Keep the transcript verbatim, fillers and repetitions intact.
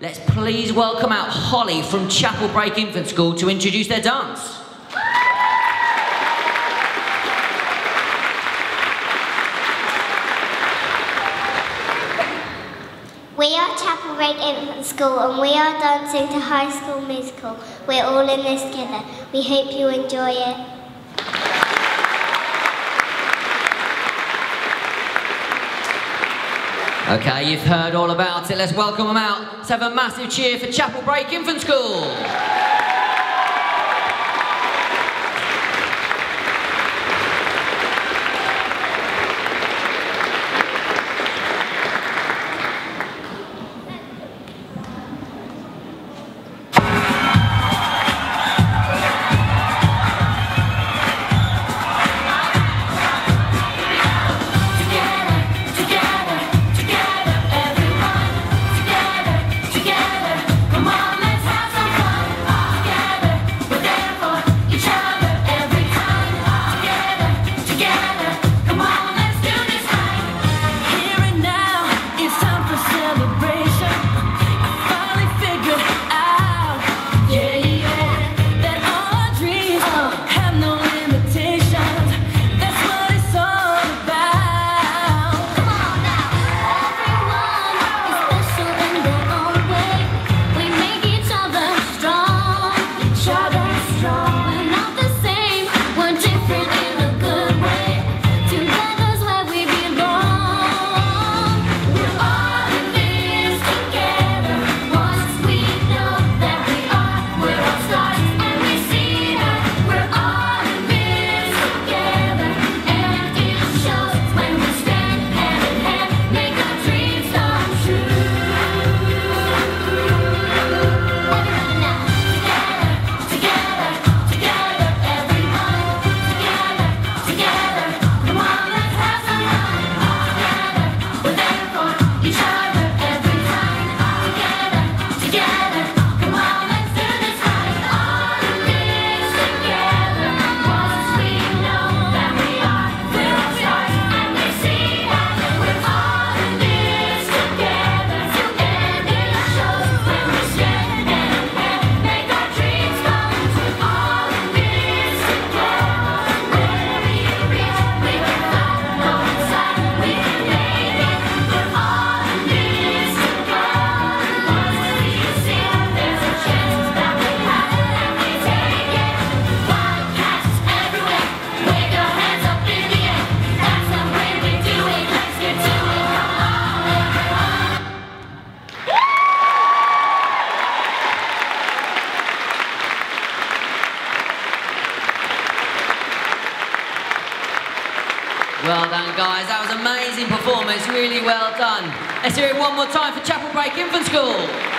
Let's please welcome out Holly from Chapel Break Infant School to introduce their dance. We are Chapel Break Infant School and we are dancing to High School Musical. We're all in this together. We hope you enjoy it. Okay, you've heard all about it. Let's welcome them out. Let's have a massive cheer for Chapel Break Infant School. Well done, guys. That was an amazing performance. Really well done. Let's hear it one more time for Chapel Break Infant School.